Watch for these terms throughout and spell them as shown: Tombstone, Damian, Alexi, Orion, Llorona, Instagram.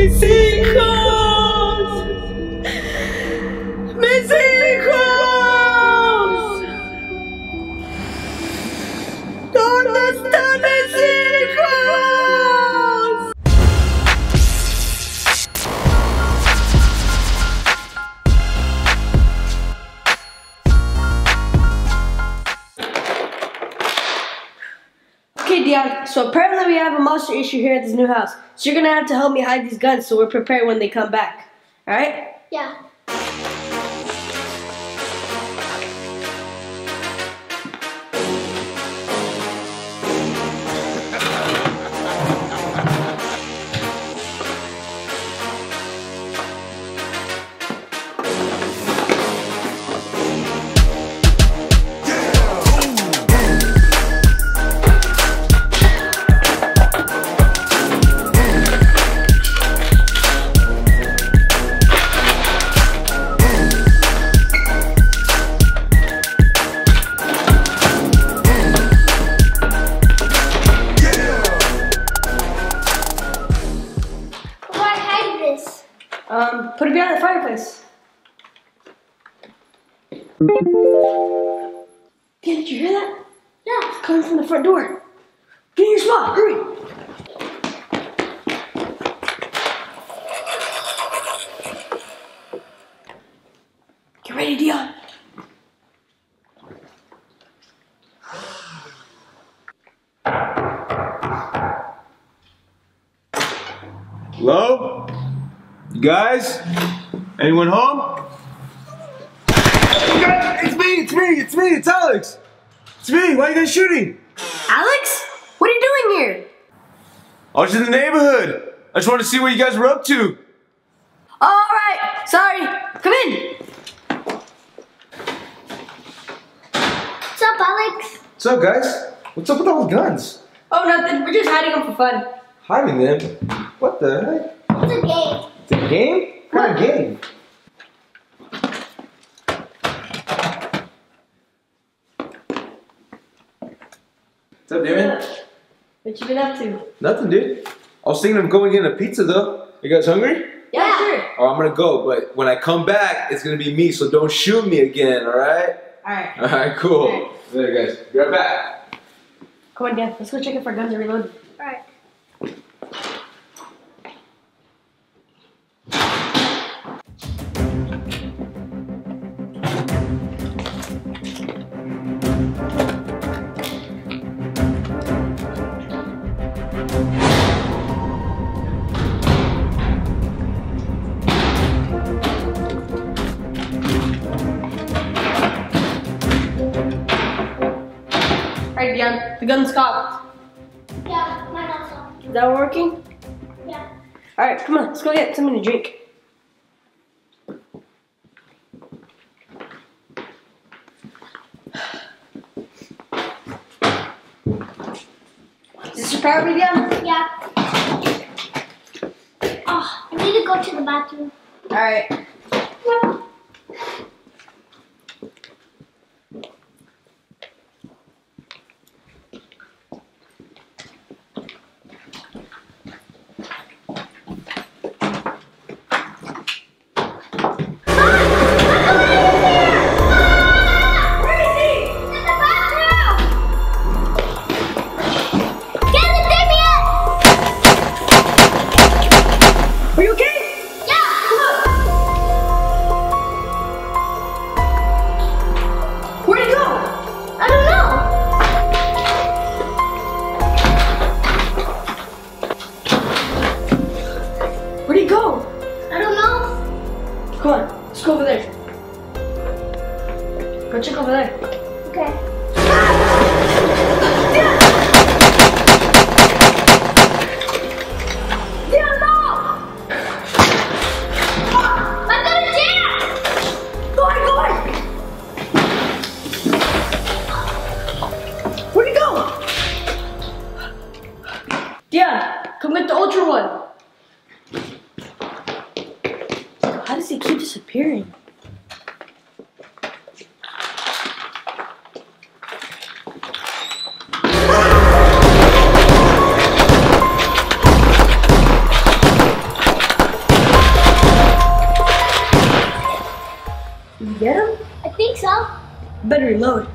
mis hijos. ¡Mis hijos! ¿Dónde están mis hijos? Okay, Deion, so apparently we have a monster issue here at this new house. So you're gonna have to help me hide these guns so we're prepared when they come back. Alright? Yeah. Put it behind the fireplace. Yeah, did you hear that? Yeah. It's coming from the front door. Get in your spot, hurry. Get ready, Deion. Hello? You guys? Anyone home? It's me, it's Alex. It's me, why are you guys shooting? Alex? What are you doing here? I was in the neighborhood. I just wanted to see what you guys were up to. Alright, sorry. Come in. What's up, Alex? What's up, guys? What's up with all the guns? Oh, nothing. We're just hiding them for fun. Hiding them? What the heck? It's a game. It's a game? What a game? What's up, Damian? What you been up to? Nothing, dude. I was thinking of going in a pizza, though. You guys hungry? Yeah, sure. Oh, I'm gonna go, but when I come back, it's gonna be me, so don't shoot me again, alright? Alright. Alright, cool. All right. Later, guys. Be right back. Come on, Dan. Let's go check if our guns are reloaded. Alright. Alright, Deion, the gun stopped. Yeah, mine not stopped. Is that working? Yeah. Alright, come on, let's go get something to drink. Is this your priority, Deion? Yeah. Oh, I need to go to the bathroom. Alright. Yeah. Are you okay? Yeah! Come on! Better reload.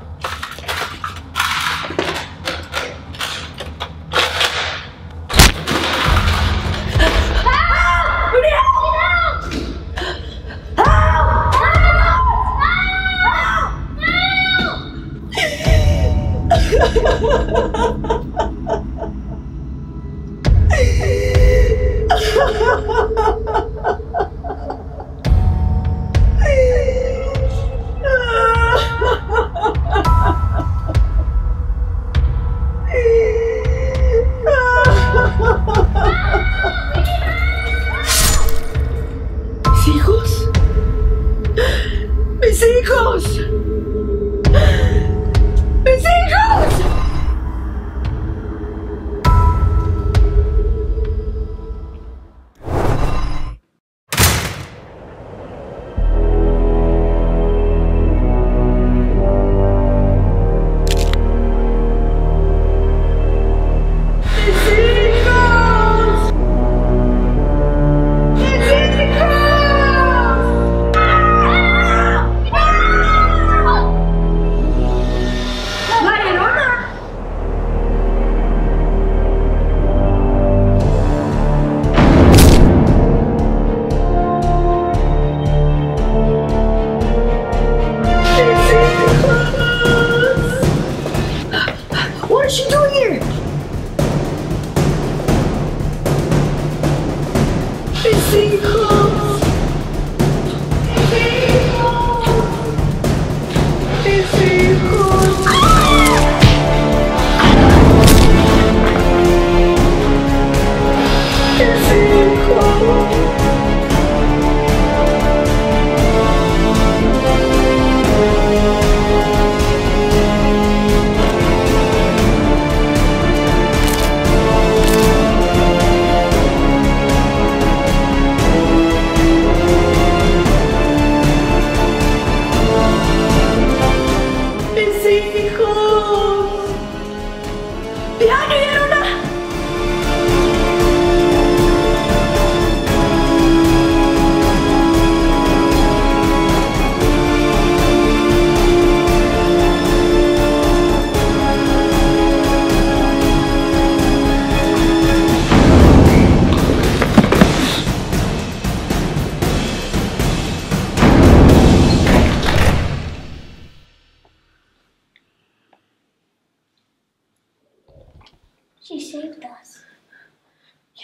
She saved us.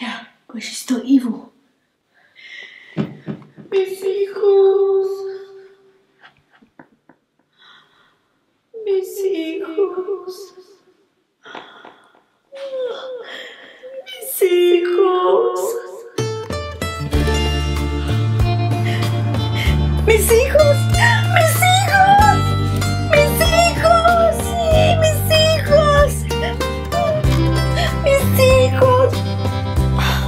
Yeah, but she's still evil. Mis hijos. Mis hijos. Mis hijos. Mis hijos. Mis hijos. Mis hijos. Sí, mis hijos. Mis hijos,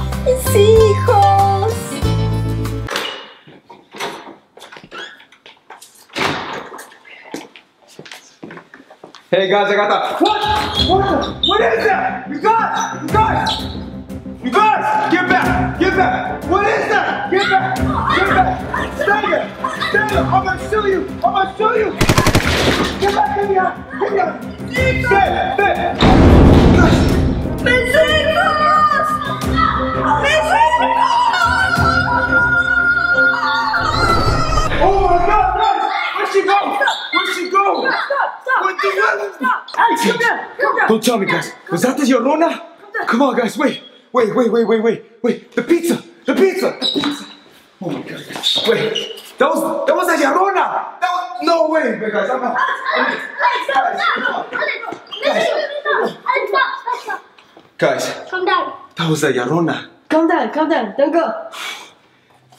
mis hijos. Hey guys, I got that. What is that? You guys, get back. What is that? Get back. Stand up. I'm gonna show you. Get back. Stay. Oh my God! Where'd she go? Stop! What the hell? Stop! Alex, come down! Don't tell me, guys. Was that the Llorona? Come on, guys. Wait. The pizza! Oh my God. Wait. That was a Llorona. No way, guys. Alex, stop! Guys, calm down. That was a Llorona. Calm down. Don't go.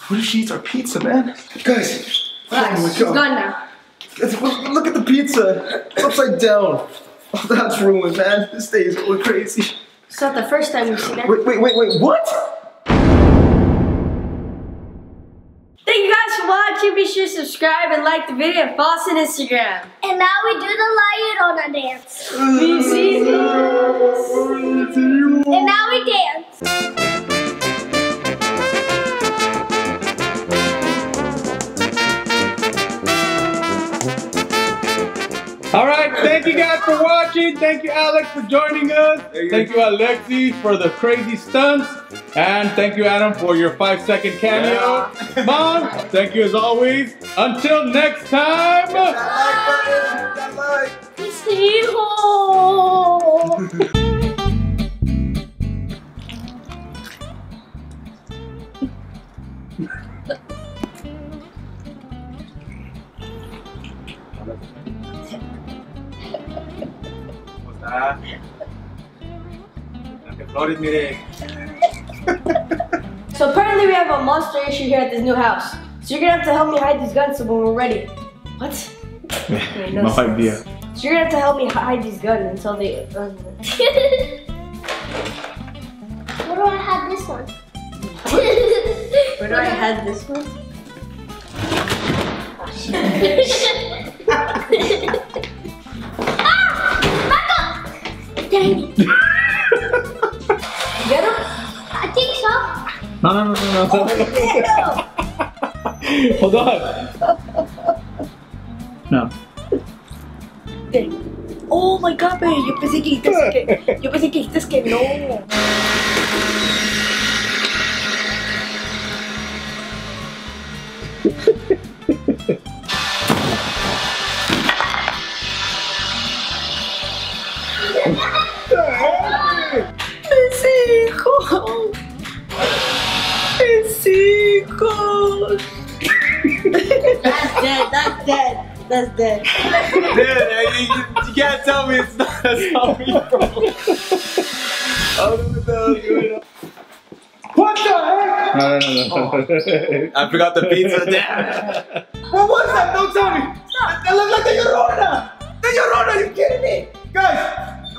What if she eats our pizza, man? Guys, oh my God. She's gone now. Look at the pizza. It's upside down. Oh, that's ruined, man. This day is going crazy. It's not the first time we've seen it. Wait. What? Thank you guys for watching. Be sure to subscribe and like the video and follow us on Instagram. And now we do the Llorona dance. And now we dance. watching. Thank you, Alex, for joining us. Thank you, Alexi, for the crazy stunts. And thank you, Adam, for your 5-second cameo. Yeah. Mom, thank you as always. Until next time. Stay home. Ah, so apparently we have a monster issue here at this new house. So you're gonna have to help me hide these guns so when we're ready. What? Okay, no idea. So you're gonna have to help me hide these guns until they... Where do I hide this one? Where do I hide this one? Oh, get him? I think so. No. Oh, hold on. No. There. Oh my god, baby. Yo pensé que dijiste que. Yo pensé que dijiste que no. That's dead. Dude, you can't tell me it's not a zombie, bro. What the heck? No. Oh. I forgot the pizza. Damn. What was that? Don't tell me. Stop. That looked like the Llorona. The Llorona, are you kidding me? Guys,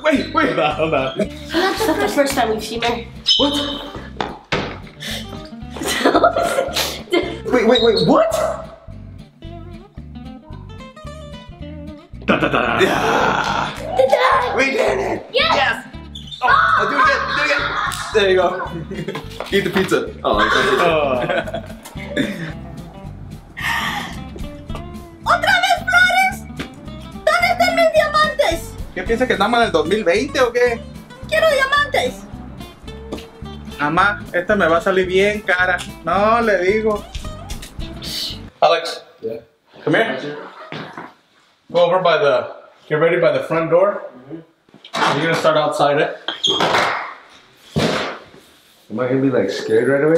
wait. Hold on. That's not the first time we've seen her. What? Wait, what? Da-da-da. Yeah. Da-da. We did it! Yes! Oh, I'll do it again! There you go. Eat the pizza. Oh, ¡Otra vez flores! ¿Dónde están mis diamantes? ¿Qué piensas que estamos en el 2020 o qué? ¡Quiero diamantes! Mamá, esta me va a salir bien cara. No, le digo. Alex, yeah. Come here. Go over by the, get ready by the front door. Mm-hmm. You're gonna start outside it. Am I gonna be like scared right away?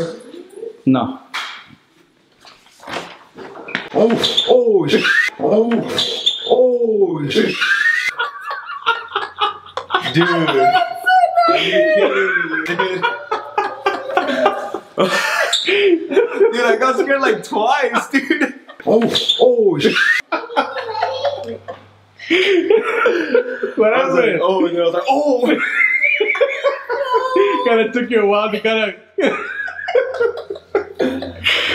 No. Oh, dude. Are you kidding me, dude? Dude, I got scared like twice, dude. What happened? Like, oh, and then I was like, oh! Kind of took you a while to kind of.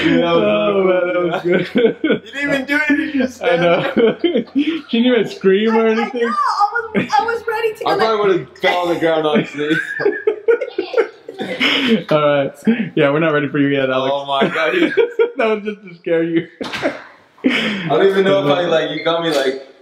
That was good. You didn't even do anything. I know. She didn't even scream or anything. I know. I was ready to. I probably would have fell on the ground, honestly. All right. Yeah, we're not ready for you yet, Alex. Oh my god. That was just to scare you. I don't even know if I like. You got me like.